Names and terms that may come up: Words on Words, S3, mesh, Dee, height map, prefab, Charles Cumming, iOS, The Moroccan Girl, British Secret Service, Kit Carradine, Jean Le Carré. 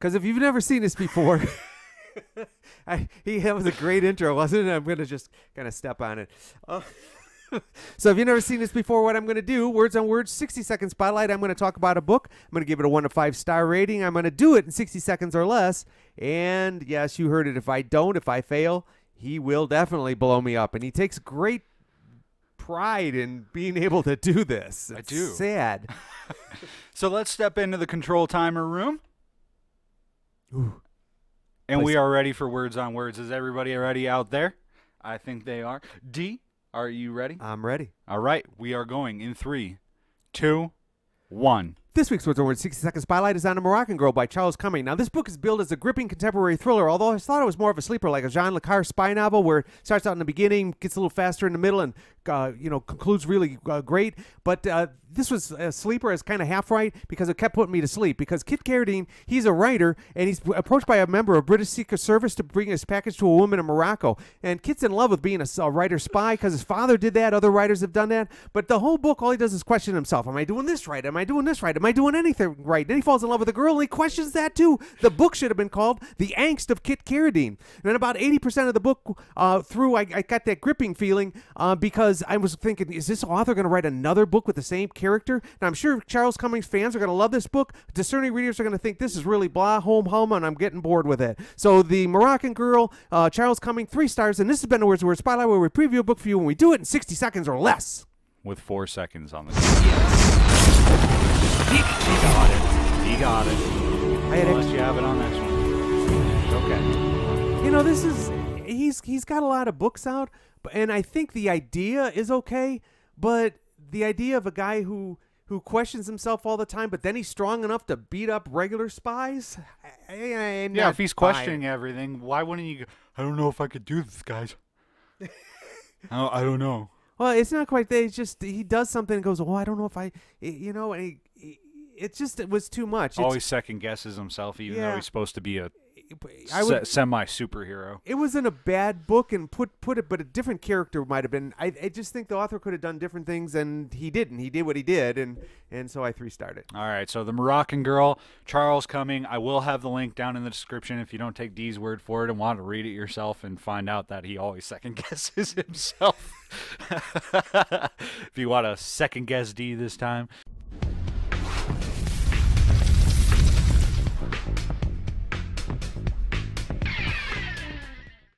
Because if you've never seen this before, that was a great intro, wasn't it? I'm going to just kind of step on it. So if you've never seen this before, what I'm going to do, Words on Words, 60-second spotlight. I'm going to talk about a book. I'm going to give it a 1 to 5 star rating. I'm going to do it in 60 seconds or less. And yes, you heard it. If I don't, if I fail, he will definitely blow me up. And he takes great pride in being able to do this. It's sad. So let's step into the control timer room. Ooh. And we are ready for Words on Words. Is everybody ready out there? I think they are. Dee, are you ready? I'm ready. All right. We are going in 3, 2, 1. This week's Words on Words 60-second spotlight is on The Moroccan Girl by Charles Cumming. Now, this book is billed as a gripping contemporary thriller, although I thought it was more of a sleeper, like a Jean Le Carré spy novel where it starts out in the beginning, gets a little faster in the middle, and concludes really great. But this was a sleeper as kind of half right because it kept putting me to sleep. Because Kit Carradine, he's a writer, and he's approached by a member of British Secret Service to bring his package to a woman in Morocco. And Kit's in love with being a writer spy because his father did that. Other writers have done that. But the whole book, all he does is question himself. Am I doing this right? Am I doing this right? Am I doing anything right? Then he falls in love with a girl and he questions that too. The book should have been called The Angst of Kit Carradine. And about 80% of the book through, I got that gripping feeling because I was thinking, is this author going to write another book with the same character? Now, I'm sure Charles Cummings fans are going to love this book. Discerning readers are going to think this is really blah, home, and I'm getting bored with it. So The Moroccan Girl, Charles Cumming, 3 stars. And this has been the Words on Words Spotlight, where we preview a book for you when we do it in 60 seconds or less. With 4 seconds on the clock. He got it. He got it. Unless you have it on this one. Okay. You know, this is, he's got a lot of books out, and I think the idea is okay, but the idea of a guy who questions himself all the time, but then he's strong enough to beat up regular spies? Yeah, if he's questioning everything, why wouldn't you go, I don't know if I could do this, guys. I don't know. Well, it's not quite that. It's just he does something and goes, oh, I don't know if I, you know, and it was too much. Always second guesses himself, even though he's supposed to be a semi-superhero. It wasn't a bad book, and but a different character might have been. I just think the author could have done different things, and he didn't. He did what he did, and so I 3-starred it. All right, so The Moroccan Girl, Charles Cumming. I will have the link down in the description if you don't take Dee's word for it and want to read it yourself and find out that he always second guesses himself. If you want to second guess Dee this time.